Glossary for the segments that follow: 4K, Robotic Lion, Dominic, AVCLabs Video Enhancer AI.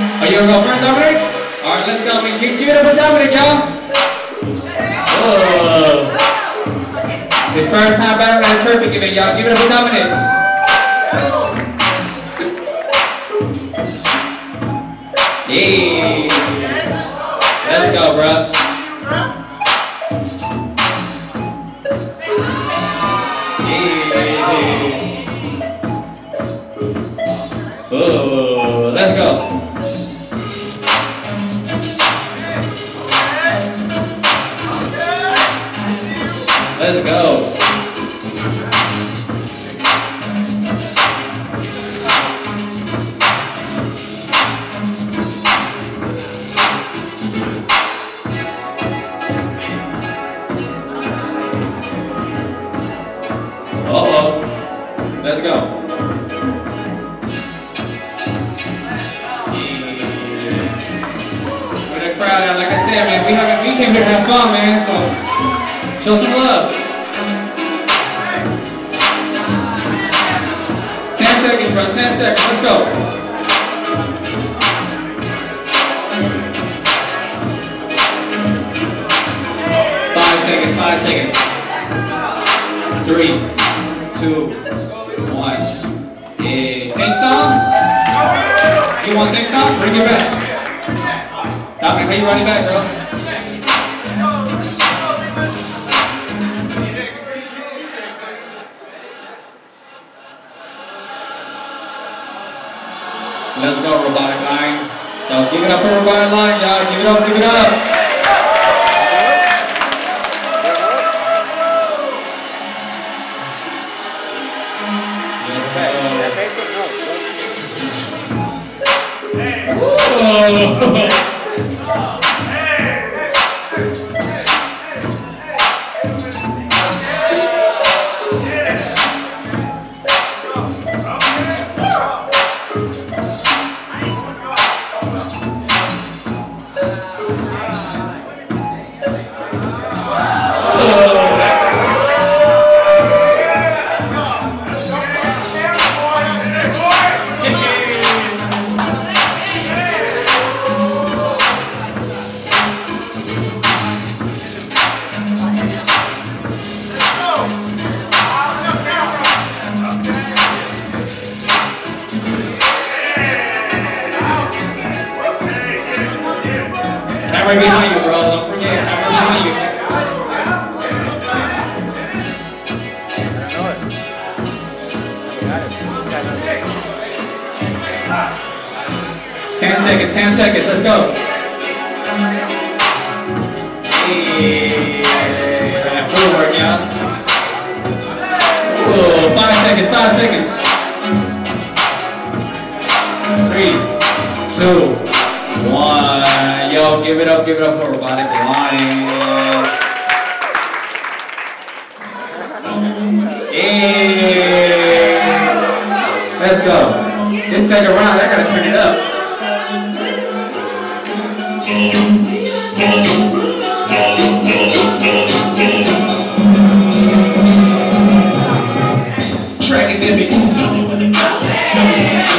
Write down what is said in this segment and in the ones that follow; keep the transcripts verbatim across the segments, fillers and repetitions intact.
Are you a girlfriend, Dominic? Alright, let's go. Can you give it up for Dominic, y'all? Oh. His first time back at a turkey giving, y'all. Give it up for Dominic. Yeah. Let's go, bro. Yeah. Oh, let's go. Let's go. Uh-oh. Let's go. We're the crowd out, like I said, man. We haven't we came here to have fun, man, so show some love. Ten seconds, bro. Ten seconds. Let's go. Five seconds. Five seconds. Three, two, one. Yeah. Sing song. You want sing song? Bring it back. Dominic, how you running back, bro? Let's go, Robotic Lion. So give it up for Robotic Lion, y'all. Give it up, give it up. Right behind you, bro. Don't forget. I'm right behind you. Ten seconds. Ten seconds. Let's go. Yeah. Full work, y'all. Whoa. Five seconds. Five seconds. Three, two, one. Yo, give it up, give it up for Robotic Lion. Yeah. Let's go. This second round, I gotta turn it up. Tracking them, tell me when to go. Tell me when to go.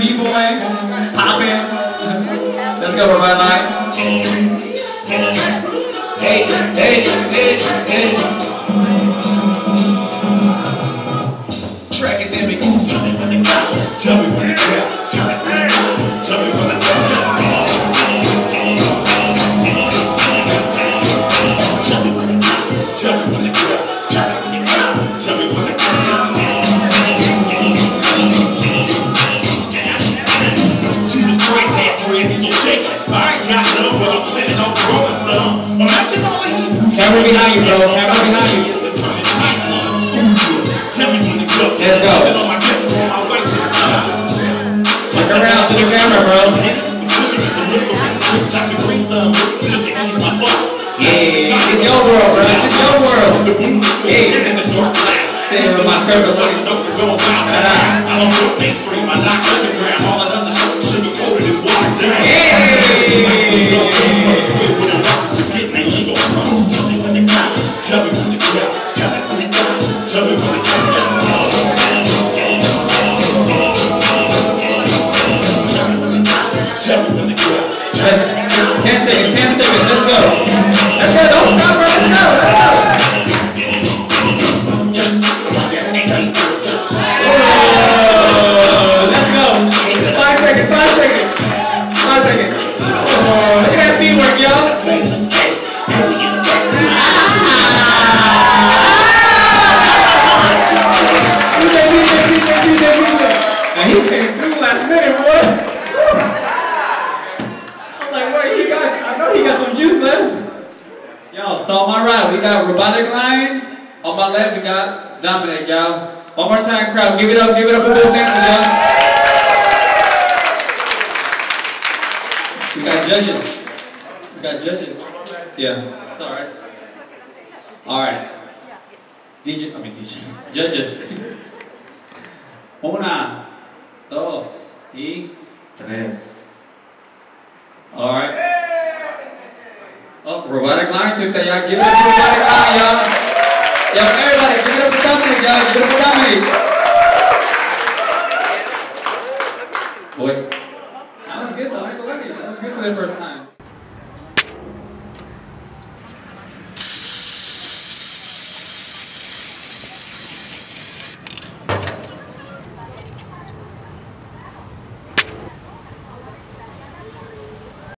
People ain't popping. go, Robot Lion. Hey, hey, hey, hey. Trackademics. Tell me when to go. Tell me when to go. Tell me when to go. Tell me when to go. Camera behind you, bro. Camera behind you. Let's go. Look around to the camera, bro. Yeah, it's your world, bro. It's your world. Yeah. Sitting with my skirt up. I don't know mainstream. I knock underground. All that other shit should be coated and watered down. Yeah. Tell me when to go, tell me when to go, tell me when to go. Tell me when to go, tell me when to go. Can't take it, can't take it, let's go. Let's go, don't stop, bro, let's go, let's go. Oh, let's go. Five seconds, five seconds, five seconds. Oh, look at that teamwork, y'all. He came through last minute, boy. I was like, wait, he got, I know he got some juice left. Y'all, so on my right, we got Robotic Lion. On my left, we got Dominic, y'all. One more time, crowd. Give it up, give it up a little dance, y'all. We got judges. We got judges. Yeah, it's all right. All right. D J, I mean D J. Judges. Una. Dos y tres. Alright. Oh, Robotic Lion took that, y'all. Give it up to Robotic Lion, y'all. Y'all, everybody, give it up to Dominic, y'all. Give it up to Dominic.